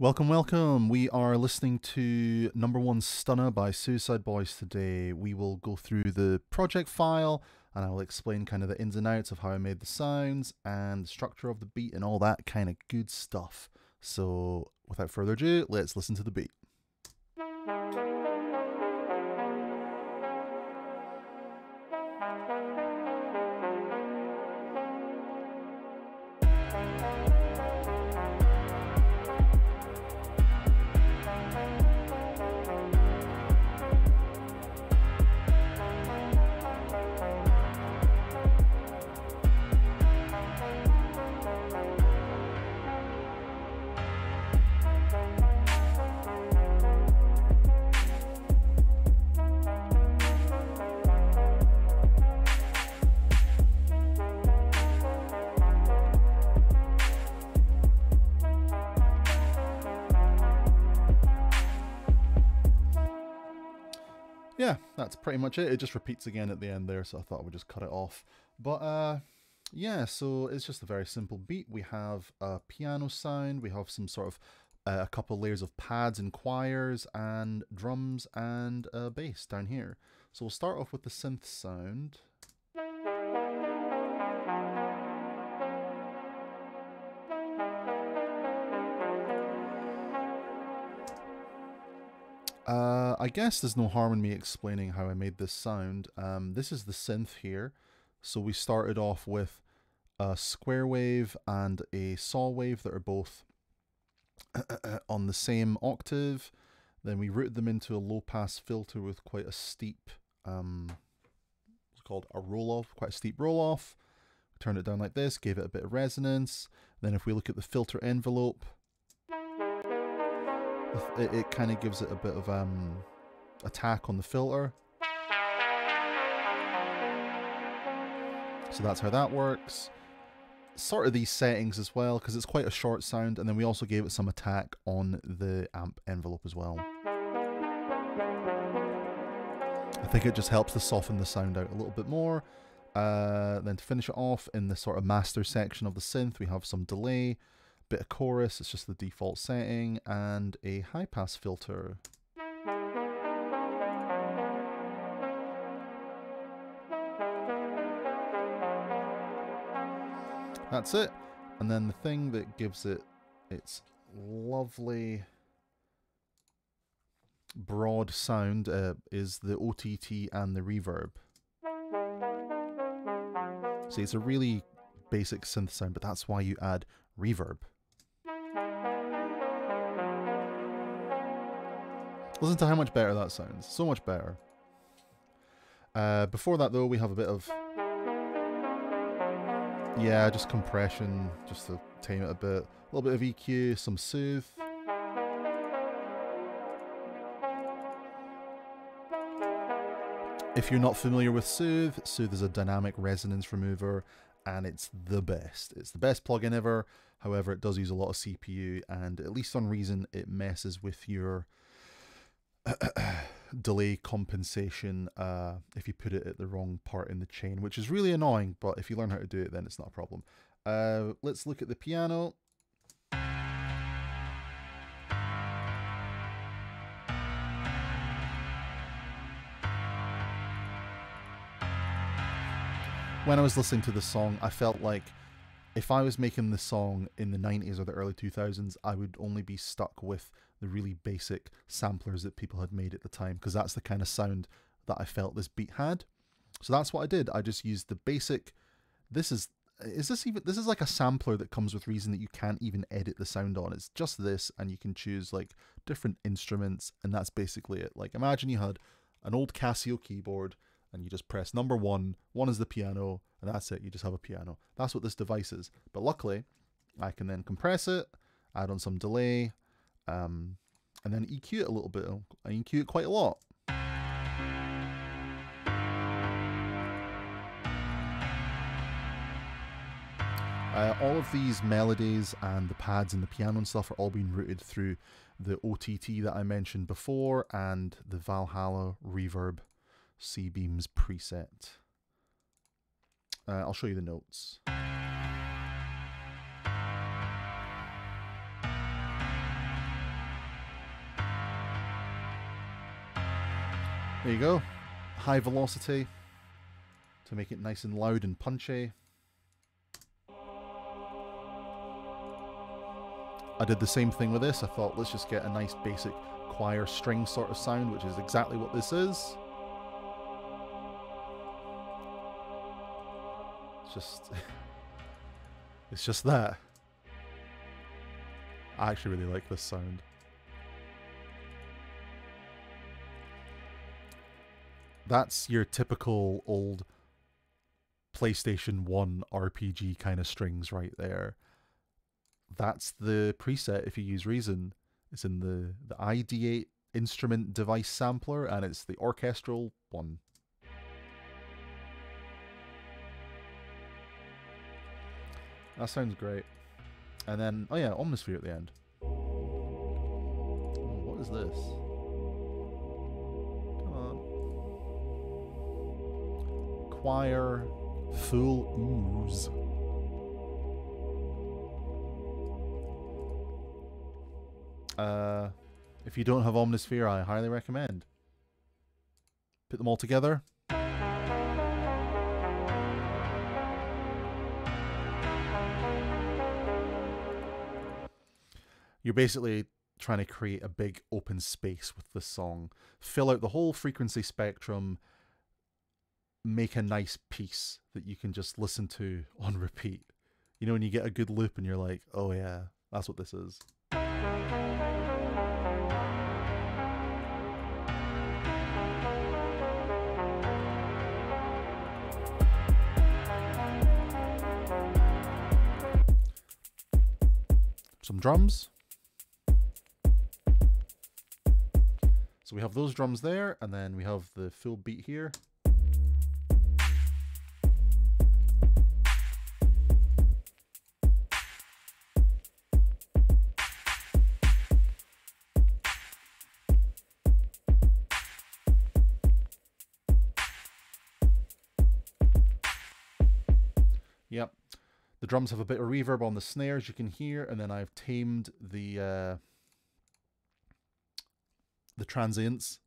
Welcome. We are listening to Number One Stunner by Suicide Boys today. We will go through the project file and I will explain kind of the ins and outs of how I made the sounds and the structure of the beat and all that kind of good stuff. So without further ado, let's listen to the beat. Yeah, that's pretty much it. It just repeats again at the end there, so I thought I would just cut it off. But yeah, so it's just a very simple beat. We have a piano sound, we have some sort of a couple layers of pads and choirs and drums and bass down here. So we'll start off with the synth sound. I guess there's no harm in me explaining how I made this sound. This is the synth here. So we started off with a square wave and a saw wave that are both on the same octave. Then we routed them into a low pass filter with quite a steep, what's called a roll off, quite a steep roll off. We turned it down like this, gave it a bit of resonance. Then if we look at the filter envelope, it kind of gives it a bit of attack on the filter. So that's how that works. Sort of these settings as well, because it's quite a short sound, and then we also gave it some attack on the amp envelope as well. I think it just helps to soften the sound out a little bit more. Then to finish it off, in the sort of master section of the synth, we have some delay, bit of chorus, it's just the default setting, and a high pass filter. That's it. And then the thing that gives it its lovely broad sound is the OTT and the reverb. See, it's a really basic synth sound, but that's why you add reverb. Listen to how much better that sounds. So much better. Before that though, we have a bit of... yeah, just compression, just to tame it a bit. A little bit of EQ, some Soothe. If you're not familiar with Soothe, Soothe is a dynamic resonance remover and it's the best. It's the best plugin ever. However, it does use a lot of CPU and at least on Reason, it messes with your delay compensation if you put it at the wrong part in the chain, which is really annoying, but if you learn how to do it, then it's not a problem. Let's look at the piano. When I was listening to the song, I felt like if I was making this song in the 90s or the early 2000s, I would only be stuck with the really basic samplers that people had made at the time, because that's the kind of sound that I felt this beat had. So that's what I did. I just used the basic, this is like a sampler that comes with Reason that you can't even edit the sound on. It's just this, and you can choose like different instruments, and that's basically it. Like imagine you had an old Casio keyboard and you just press number one is the piano, and that's it, you just have a piano. That's what this device is. But luckily, I can then compress it, add on some delay, and then EQ it a little bit. I EQ it quite a lot. All of these melodies and the pads and the piano and stuff are all being routed through the OTT that I mentioned before and the Valhalla reverb C-Beams preset. I'll show you the notes. There you go. High velocity to make it nice and loud and punchy. I did the same thing with this. I thought, let's just get a nice basic choir string sort of sound, which is exactly what this is. It's just... it's just that. I actually really like this sound. That's your typical old PlayStation 1 RPG kind of strings right there. That's the preset if you use Reason. It's in the id8 instrument device sampler, and it's the orchestral one. That sounds great. And then, oh yeah, Omnisphere at the end. Oh, what is this? Come on. Choir, full ooze. If you don't have Omnisphere, I highly recommend. Put them all together. You're basically trying to create a big open space with the song. Fill out the whole frequency spectrum. Make a nice piece that you can just listen to on repeat. You know, when you get a good loop and you're like, oh yeah, that's what this is. Some drums. So we have those drums there, and then we have the full beat here. Yep. The drums have a bit of reverb on the snares, you can hear, and then I've tamed the transients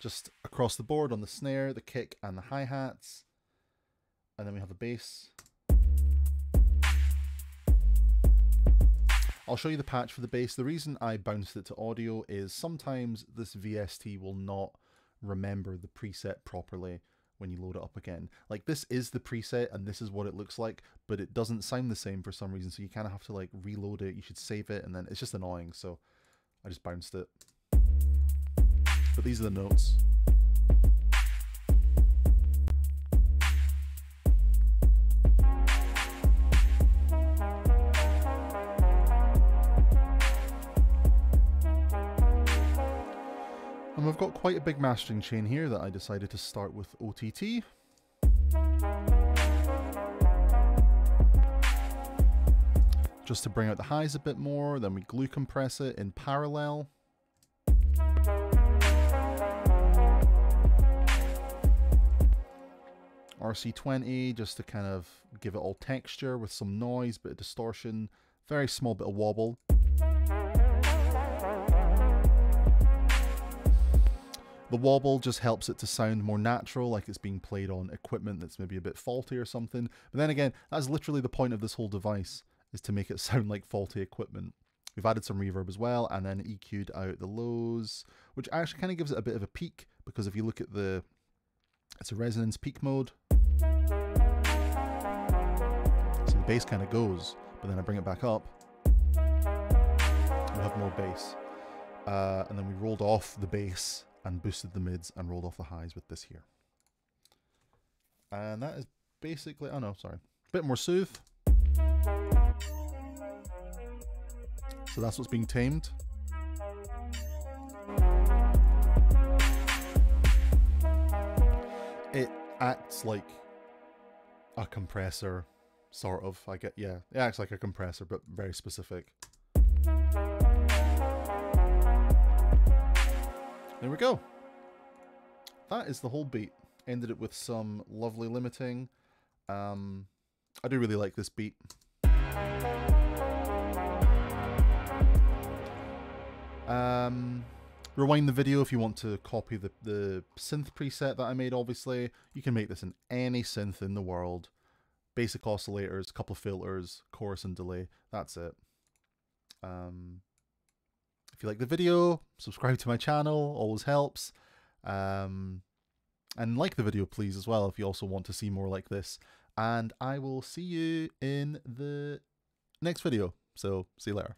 just across the board on the snare, the kick, and the hi-hats, and then we have the bass. I'll show you the patch for the bass. The reason I bounced it to audio is sometimes this VST will not remember the preset properly when you load it up again. Like, this is the preset and this is what it looks like, but it doesn't sound the same for some reason, so you kind of have to like reload it. You should save it, and then it's just annoying, so I just bounced it. But these are the notes. I've got quite a big mastering chain here that I decided to start with OTT. Just to bring out the highs a bit more, then we glue compress it in parallel. RC20 just to kind of give it all texture with some noise, bit of distortion, very small bit of wobble. The wobble just helps it to sound more natural, like it's being played on equipment that's maybe a bit faulty or something. But then again, that's literally the point of this whole device, is to make it sound like faulty equipment. We've added some reverb as well, and then EQ'd out the lows, which actually kind of gives it a bit of a peak, because if you look at the... it's a resonance peak mode. So the bass kind of goes, but then I bring it back up. We have more bass. And then we rolled off the bass and boosted the mids and rolled off the highs with this here. And that is basically, oh no, sorry. A bit more Soothe. So that's what's being tamed. It acts like a compressor, sort of. I get, yeah, it acts like a compressor, but very specific. There we go. That is the whole beat. Ended it with some lovely limiting. I do really like this beat. Rewind the video if you want to copy the synth preset that I made, obviously. You can make this in any synth in the world. Basic oscillators, couple of filters, chorus and delay. That's it. If you like the video, subscribe to my channel. Always helps. And like the video, please, as well, if you also want to see more like this. And I will see you in the next video. So, see you later.